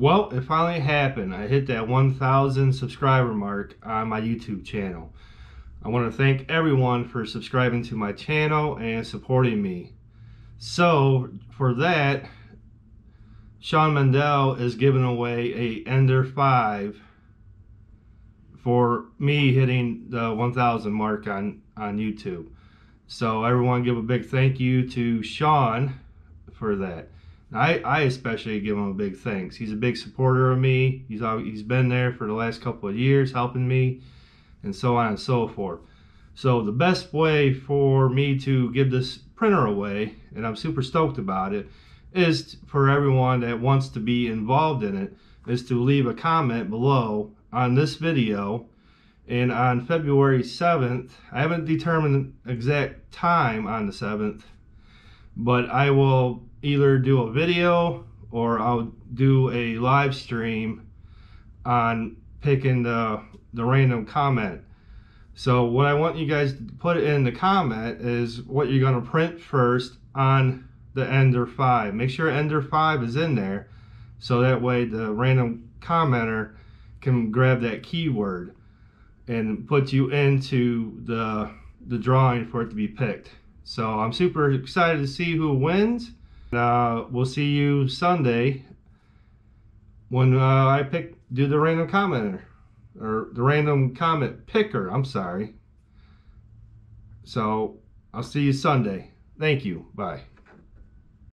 Well, it finally happened. I hit that 1,000 subscriber mark on my YouTube channel. I want to thank everyone for subscribing to my channel and supporting me. So, for that, Shawn Mandel is giving away a Ender 5 for me hitting the 1,000 mark on YouTube. So everyone give a big thank you to Shawn for that. I especially give him a big thanks. He's a big supporter of me. He's been there for the last couple of years helping me, and so on and so forth. So the best way for me to give this printer away, and I'm super stoked about it, is for everyone that wants to be involved in it, is to leave a comment below on this video. And on February 7th, I haven't determined the exact time on the 7th, but I will either do a video or I'll do a live stream on picking the random comment. So what I want you guys to put in the comment is what you're going to print first on the Ender 5. Make sure Ender 5 is in there, so that way the random commenter can grab that keyword and put you into the drawing for it to be picked. So I'm super excited to see who wins. We'll see you Sunday when I do the random commenter, or the random comment picker, I'm sorry. So I'll see you Sunday. Thank you. Bye.